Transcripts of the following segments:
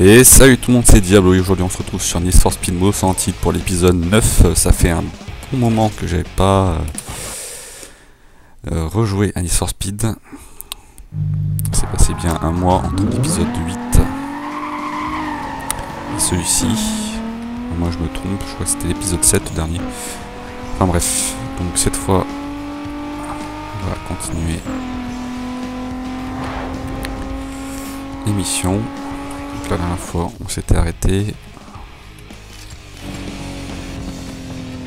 Et salut tout le monde, c'est Diablo et aujourd'hui on se retrouve sur Need for Speed Most Wanted pour l'épisode 9. Ça fait un bon moment que j'avais pas rejoué à Need for Speed. C'est passé bien un mois entre l'épisode 8 et celui-ci. Moi je me trompe, je crois que c'était l'épisode 7 le dernier. Enfin bref, donc cette fois on va continuer l'émission. La dernière fois on s'était arrêté,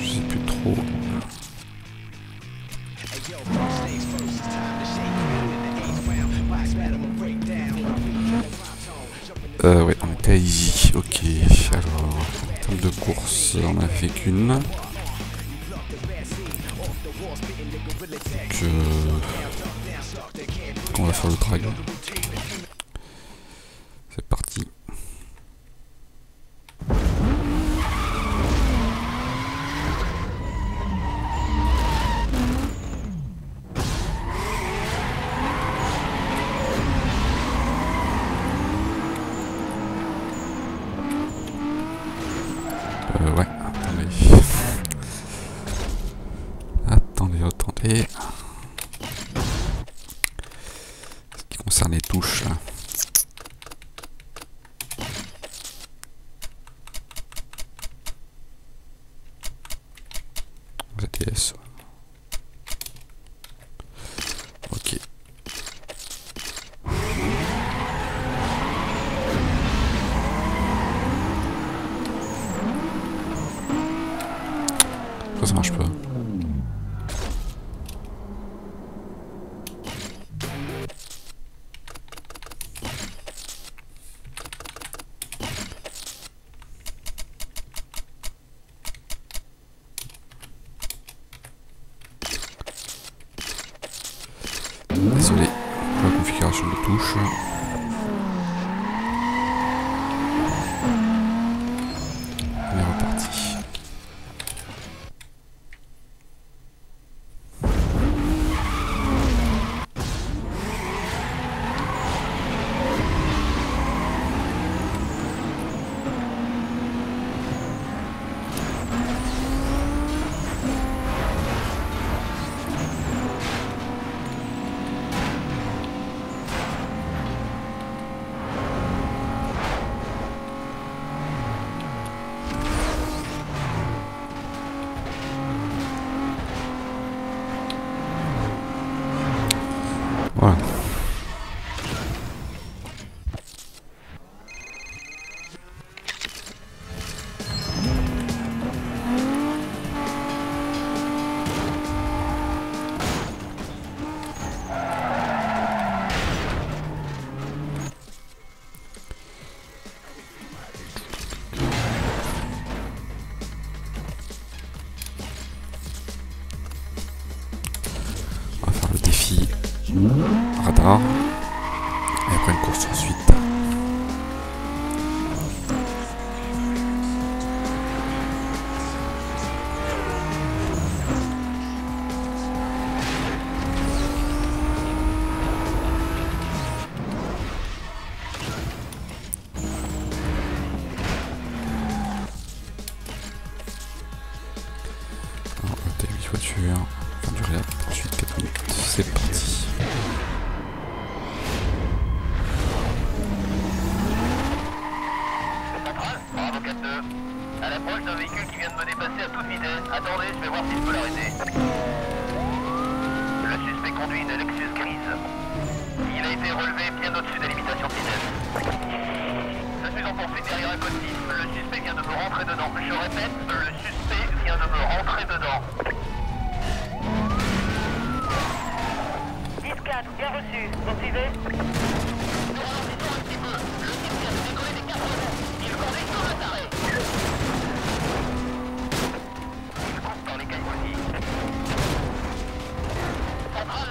je sais plus trop. Ouais, on était à Easy, ok. Alors en termes de course on a fait qu'une, on va faire le drag. C'est parti. Ouais, attendez. Ce qui concerne les touches là. Ok. Ça marche pas. Désolé pour la configuration de touche. On est reparti. Voilà. On va faire le défi. Radar, et après une course ensuite. Alors, on va taper 8 voitures, fin du réel, ensuite 4 minutes, c'est parti. À l'approche d'un véhicule qui vient de me dépasser à toute vitesse. Attendez, je vais voir si je peux l'arrêter. Le suspect conduit une Lexus grise. Il a été relevé bien au-dessus des limitations de vitesse. Je suis en poursuite derrière un code 6. Le suspect vient de me rentrer dedans. Je répète, le suspect vient de me rentrer dedans. 10-4, bien reçu. Poursuivez.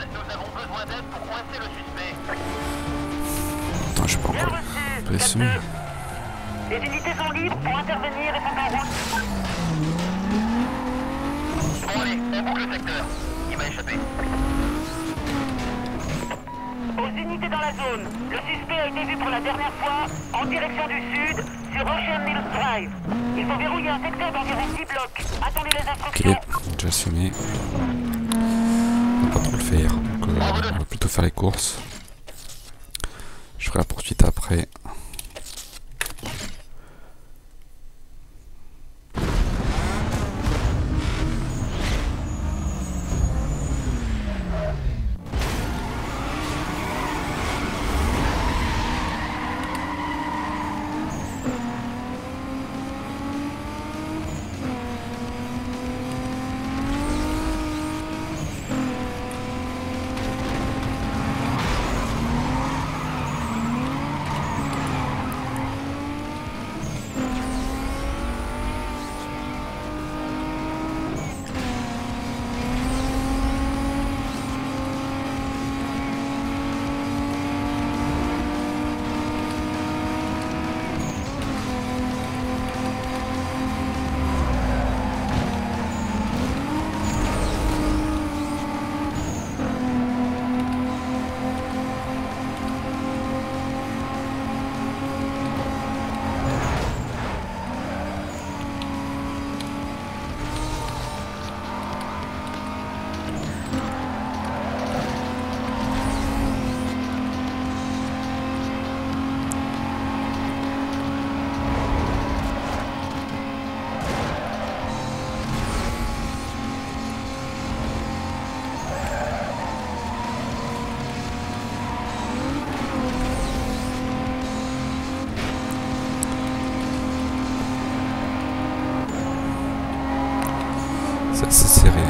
Nous avons besoin d'aide pour coincer le suspect. je suis pas encore pressé. Les unités sont libres pour intervenir et sont en route. Bon allez, on boucle le secteur. Il m'a échappé. Aux unités dans la zone, le suspect a été vu pour la dernière fois en direction du sud sur Ocean Hill Drive. Il faut verrouiller un secteur d'environ 10 blocs. Attendez les instructions. Ok, déjà semé. On va pas trop le faire. Donc, on va plutôt faire les courses. Je ferai la poursuite après. C'est assez serré.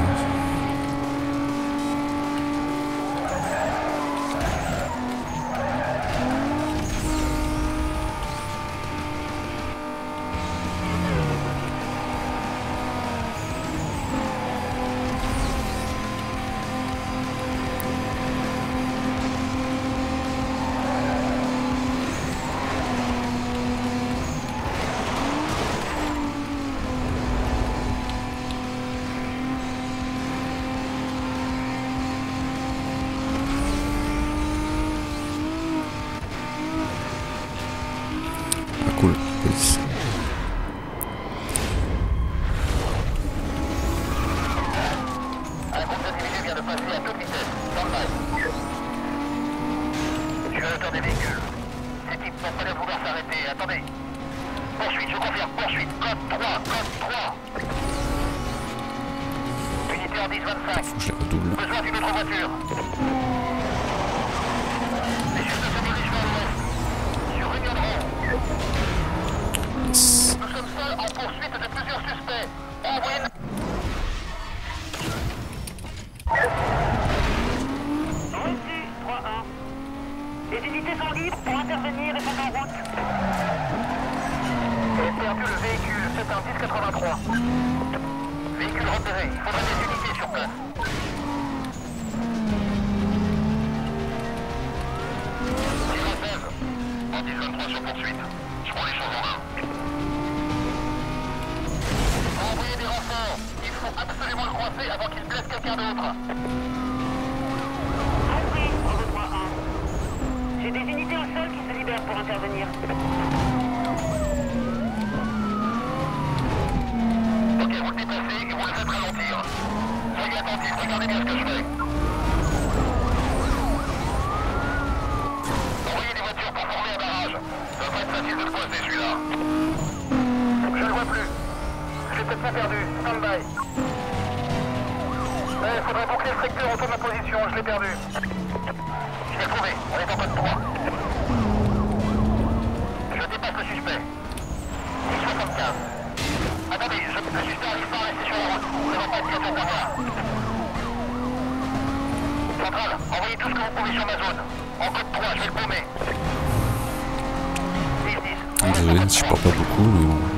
Je parle pas beaucoup, mais bon.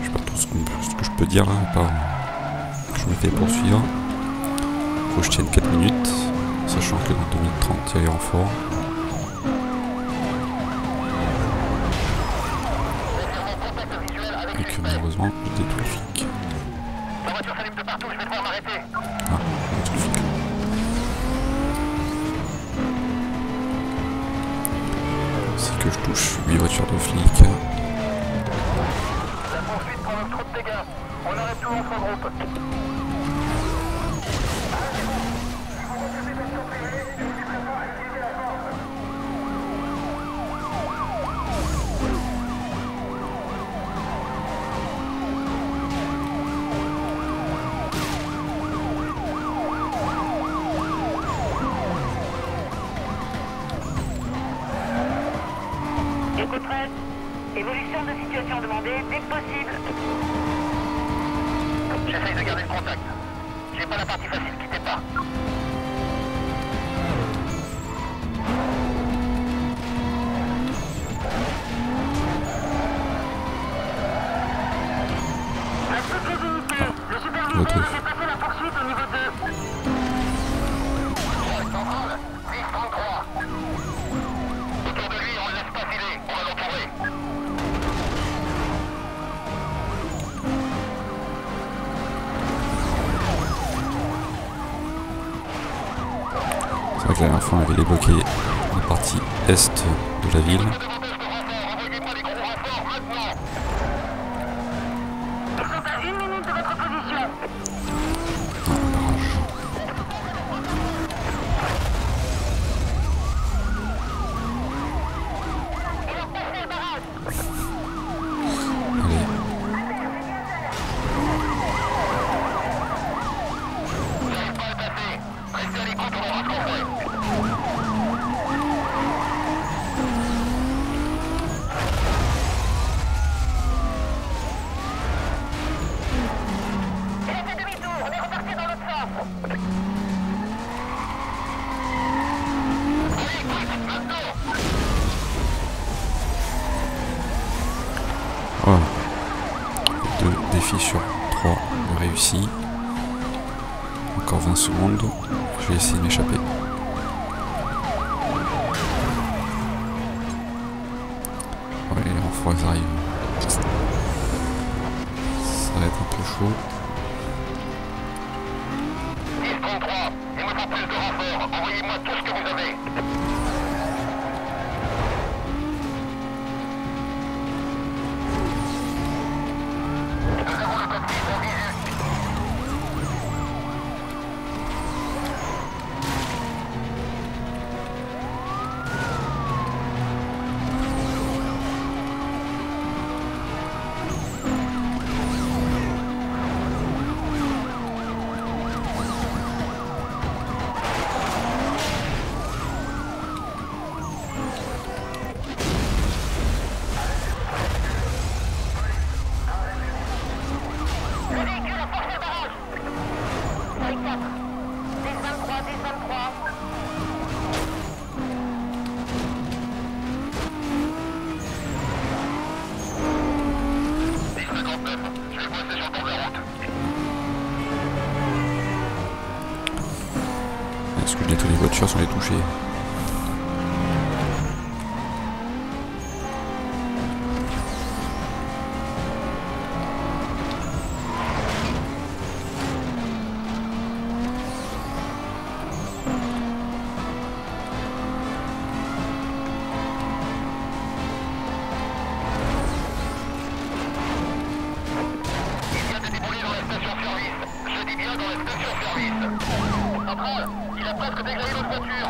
Je sais pas trop ce que je peux dire, hein, à part que je me fais poursuivre. Faut que je tienne 4 minutes, sachant que dans 2 minutes 30 il y a les renforts. malheureusement j'étais tout le flic. La voiture s'allume de partout, je vais devoir m'arrêter. Ah, tout le flic. C'est que je touche 8 voitures de flic. La poursuite provoque trop de dégâts. On arrête tout notre groupe. Évolution de situation demandée, dès que possible. J'essaye de garder le contact. J'ai pas la partie facile, quittez pas. Le superviseur a dépassé la poursuite au niveau 2. Droite centrale, 10-33. Autour de lui, on ne laisse pas filer, on va l'entourer. C'est vrai que la dernière fois on avait débloqué la partie est de la ville. Voilà, 2 défis sur 3 ont réussi. Encore 20 secondes, je vais essayer de m'échapper. Ouais, il faut que ça arrive. Ça va être un peu chaud. 10-33, il me faut plus de renforts, envoyez-moi tout ce que vous avez. Parce que toutes les voitures sont les touchées. Il vient de débouler dans la station-service. Je dis bien dans la station-service. Central, il a presque dégagé l'autre voiture.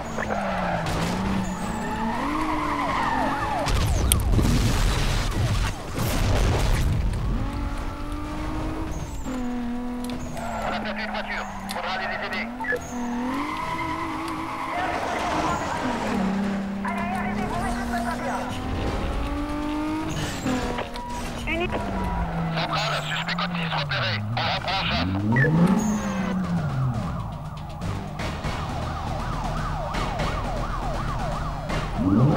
On a perdu une voiture, faudra aller les aider. Central, suspect code 10 repéré, on reprend en chasse. Nous venons de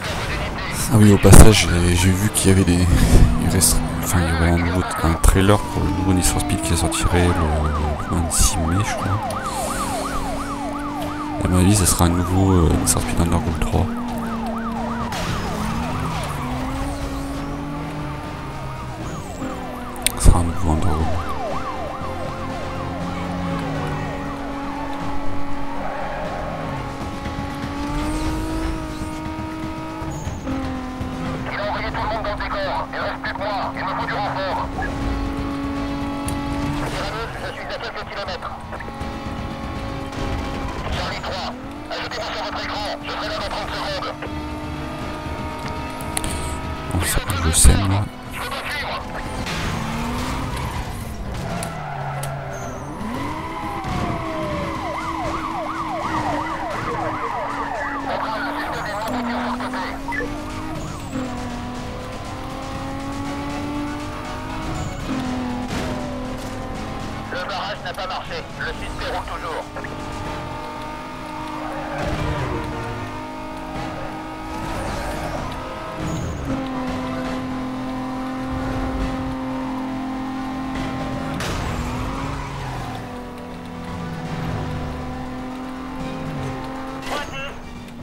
perdre des lignes Ah oui, au passage, j'ai vu qu'il y avait des... il y aurait un trailer pour le nouveau Need for Speed qui sortirait le 26 mai, je crois. Et à mon avis, ça sera un nouveau Need for Speed Underground 3. Ça sera un nouveau Underground.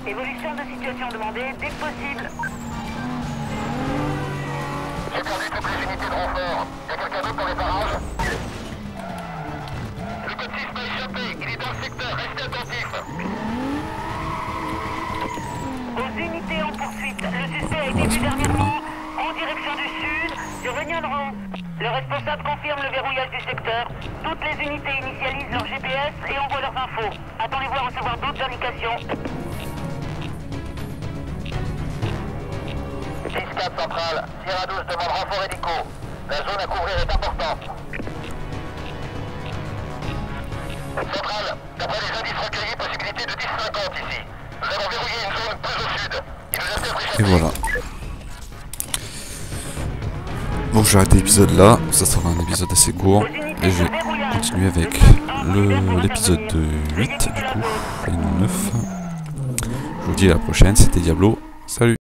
Évolution de situation demandée dès que possible. J'ai perdu toutes les unités de renfort. Y'a quelqu'un d'autre dans les parages? Le code 6 m'a échappé, il est dans le secteur, restez attentifs. Aux unités en poursuite, le suspect a été vu dernièrement en direction du sud, sur Réunion-Rond. Le responsable confirme le verrouillage du secteur. Toutes les unités initialisent leur GPS et envoient leurs infos. Attendez-vous à recevoir d'autres indications. Centrale, Sierra 12 demande renfort hélico. La zone à couvrir est importante. Centrale, d'après les indices recueillis, possibilité de 10-50 ici. Nous avons verrouillé une zone plus au sud. Il nous a fait pris. Et voilà. Bon, j'arrête l'épisode là. Ça sera un épisode assez court. Et je vais continuer avec l'épisode 8, du coup. Et non 9. Je vous dis à la prochaine. C'était Diablo. Salut.